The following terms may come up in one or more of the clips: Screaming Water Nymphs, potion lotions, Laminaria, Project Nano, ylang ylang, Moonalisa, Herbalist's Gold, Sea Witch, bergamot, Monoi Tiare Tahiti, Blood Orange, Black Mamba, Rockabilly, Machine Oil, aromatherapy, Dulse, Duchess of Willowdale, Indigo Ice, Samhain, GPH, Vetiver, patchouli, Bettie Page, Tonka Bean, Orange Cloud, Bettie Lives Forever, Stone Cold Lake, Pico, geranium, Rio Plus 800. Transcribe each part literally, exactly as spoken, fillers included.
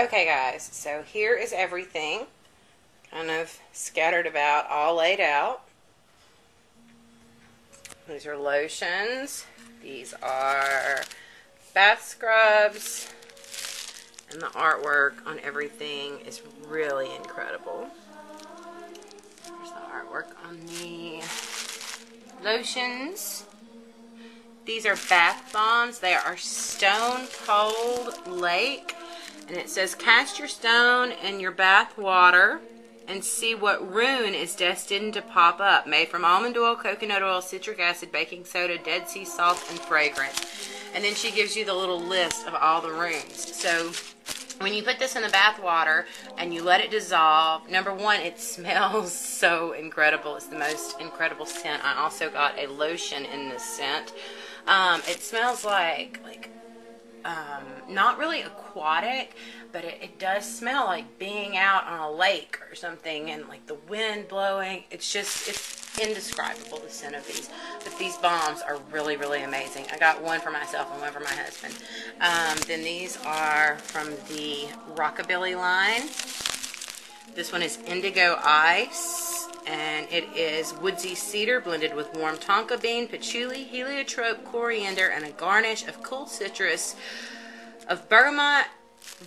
Okay guys, so here is everything kind of scattered about, all laid out. These are lotions, these are bath scrubs, and the artwork on everything is really incredible. There's the artwork on the lotions. These are bath bombs. They are Stone Cold Lake. And it says, cast your stone in your bath water and see what rune is destined to pop up. Made from almond oil, coconut oil, citric acid, baking soda, Dead Sea salt, and fragrance. And then she gives you the little list of all the runes. So when you put this in the bath water and you let it dissolve, number one, it smells so incredible. It's the most incredible scent. I also got a lotion in this scent. Um, it smells like, like, um, not really aquatic, but it, it does smell like being out on a lake or something, and like the wind blowing. It's just, it's indescribable, the scent of these. But these bombs are really, really amazing. I got one for myself and one for my husband. Um, then these are from the Rockabilly line. This one is Indigo Ice. And it is woodsy cedar blended with warm tonka bean, patchouli, heliotrope, coriander, and a garnish of cool citrus of bergamot,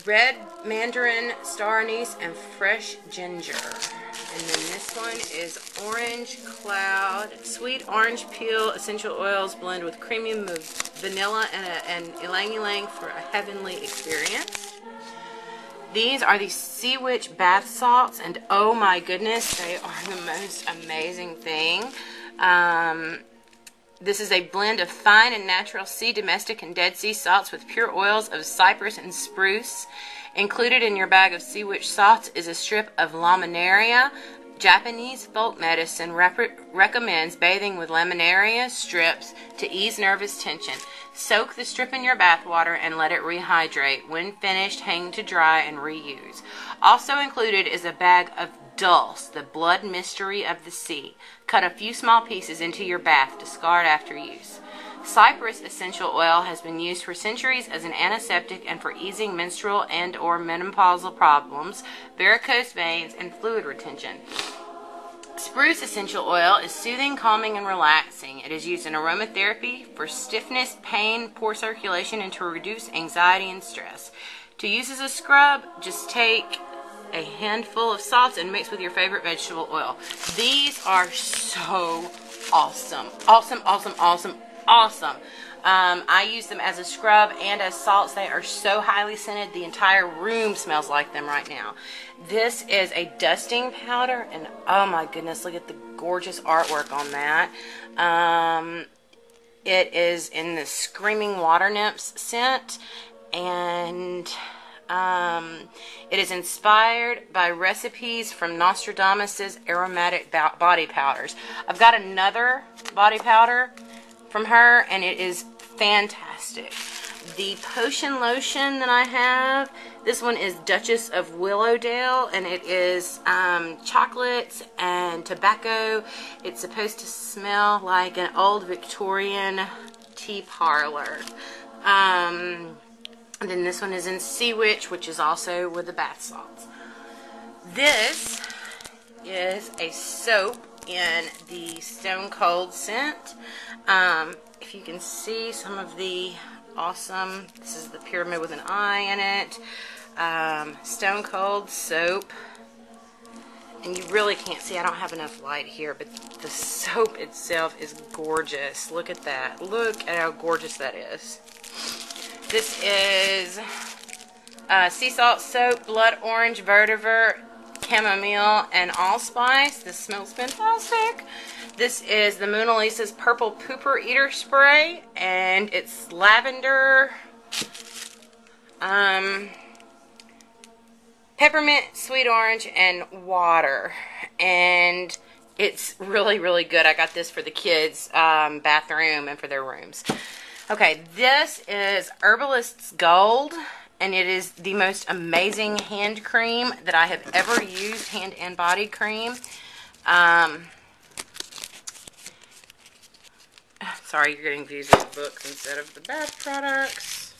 red mandarin, star anise, and fresh ginger. And then this one is Orange Cloud, sweet orange peel, essential oils blend with creamy vanilla and, a, and ylang ylang for a heavenly experience. These are the Sea Witch bath salts, and oh my goodness, they are the most amazing thing. Um, this is a blend of fine and natural sea, domestic, and Dead Sea salts with pure oils of cypress and spruce. Included in your bag of Sea Witch salts is a strip of Laminaria. Japanese folk medicine rep recommends bathing with Laminaria strips to ease nervous tension. Soak the strip in your bath water and let it rehydrate. When finished, hang to dry and reuse. Also included is a bag of Dulse, the blood mystery of the sea. Cut a few small pieces into your bath. Discard after use. Cypress essential oil has been used for centuries as an antiseptic and for easing menstrual and or menopausal problems, varicose veins, and fluid retention. Spruce essential oil is soothing, calming, and relaxing. It is used in aromatherapy for stiffness, pain, poor circulation, and to reduce anxiety and stress. To use as a scrub, just take a handful of salts and mix with your favorite vegetable oil. These are so awesome. Awesome, awesome, awesome. Awesome. Um, I use them as a scrub and as salts. They are so highly scented. The entire room smells like them right now. This is a dusting powder, and oh my goodness, look at the gorgeous artwork on that. Um, it is in the Screaming Water Nymphs scent, and um, it is inspired by recipes from Nostradamus's aromatic body powders. I've got another body powder from her, and it is fantastic. The potion lotion that I have, this one is Duchess of Willowdale, and it is um, chocolates and tobacco. It's supposed to smell like an old Victorian tea parlor. Um, and then this one is in Sea Witch, which is also with the bath salts. This is a soap in the Stone Cold scent. Um, if you can see some of the awesome, this is the pyramid with an eye in it, um, Stone Cold soap, and you really can't see, I don't have enough light here, but the soap itself is gorgeous. Look at that. Look at how gorgeous that is. This is uh, sea salt soap, blood orange, vetiver, chamomile, and allspice. This smells fantastic. This is the Moonalisa's Purple Pooper Eater Spray, and it's lavender, um, peppermint, sweet orange, and water. And it's really, really good. I got this for the kids' um, bathroom and for their rooms. Okay, this is Herbalist's Gold. And it is the most amazing hand cream that I have ever used, hand and body cream. Um, sorry, you're getting views of the books instead of the bath products.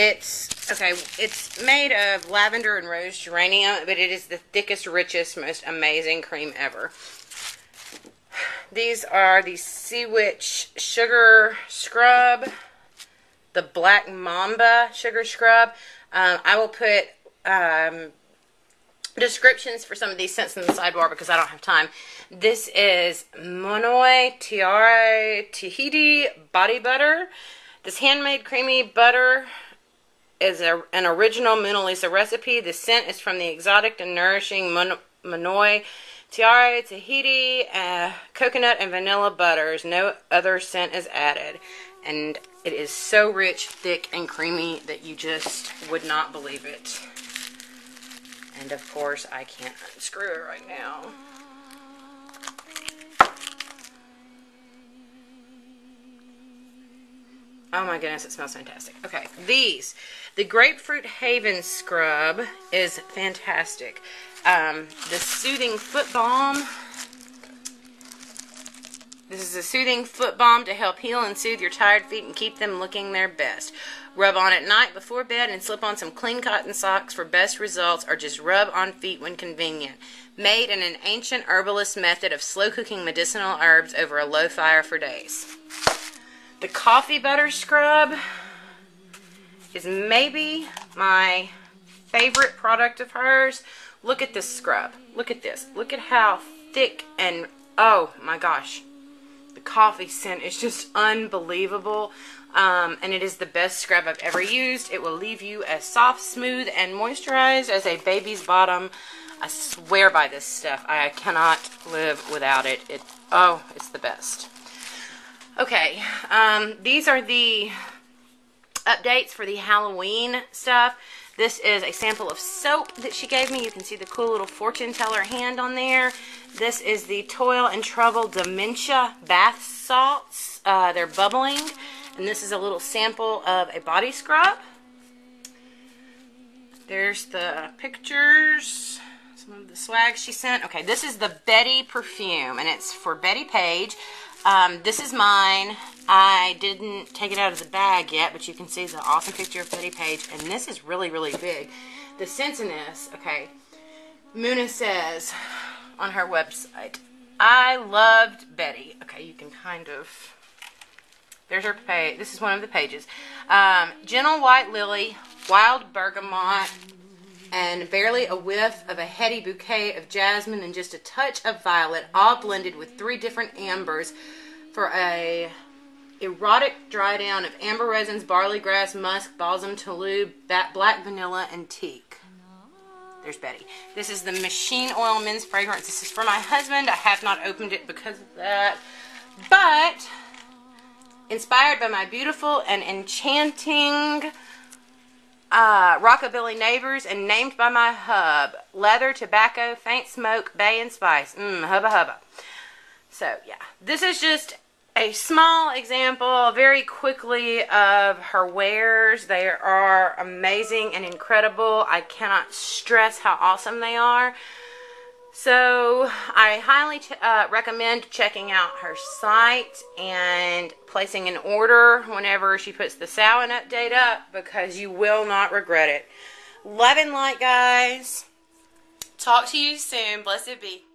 It's, okay, it's made of lavender and rose geranium, but it is the thickest, richest, most amazing cream ever. These are the Sea Witch Sugar Scrub, the Black Mamba Sugar Scrub. Um, I will put um, descriptions for some of these scents in the sidebar because I don't have time. This is Monoi Tiare Tahiti Body Butter. This handmade creamy butter is a, an original Moonalisa recipe. The scent is from the exotic and nourishing Mon Monoi Tiare Tahiti uh, coconut and vanilla butters. No other scent is added. And it is so rich, thick, and creamy that you just would not believe it. And of course, I can't unscrew it right now. Oh my goodness, it smells fantastic. Okay, these. The Grapefruit Haven Scrub is fantastic. Um, the Soothing Foot Balm. This is a soothing foot balm to help heal and soothe your tired feet and keep them looking their best. Rub on at night before bed and slip on some clean cotton socks for best results, or just rub on feet when convenient. Made in an ancient herbalist method of slow cooking medicinal herbs over a low fire for days. The Coffee Butter Scrub is maybe my favorite product of hers. Look at this scrub. Look at this. Look at how thick and, oh my gosh. The coffee scent is just unbelievable. Um, and it is the best scrub I've ever used. It will leave you as soft, smooth, and moisturized as a baby's bottom. I swear by this stuff. I cannot live without it. It oh, it's the best. Okay, um, these are the updates for the Halloween stuff. This is a sample of soap that she gave me. You can see the cool little fortune teller hand on there. This is the Toil and Trouble Dementia Bath Salts. Uh, they're bubbling. And this is a little sample of a body scrub. There's the pictures. Some of the swag she sent. Okay, this is the Betty perfume, and it's for Bettie Page. Um, this is mine. I didn't take it out of the bag yet, but you can see the awesome picture of Bettie Page, and this is really, really big. The scents in this, okay, Muna says on her website, I loved Betty. Okay, you can kind of, there's her page, this is one of the pages. Um, gentle white lily, wild bergamot, and barely a whiff of a heady bouquet of jasmine and just a touch of violet, all blended with three different ambers for a erotic dry down of amber resins, barley grass, musk, balsam, tulip, black vanilla, and teak. There's Betty. This is the Machine Oil Men's Fragrance. This is for my husband. I have not opened it because of that, but inspired by my beautiful and enchanting Uh, Rockabilly neighbors and named by my hub. Leather, tobacco, faint smoke, bay, and spice. Mmm, hubba hubba. So, yeah. This is just a small example, very quickly, of her wares. They are amazing and incredible. I cannot stress how awesome they are. So, I highly ch uh, recommend checking out her site and placing an order whenever she puts the Samhain update up, because you will not regret it. Love and light, guys. Talk to you soon. Blessed be.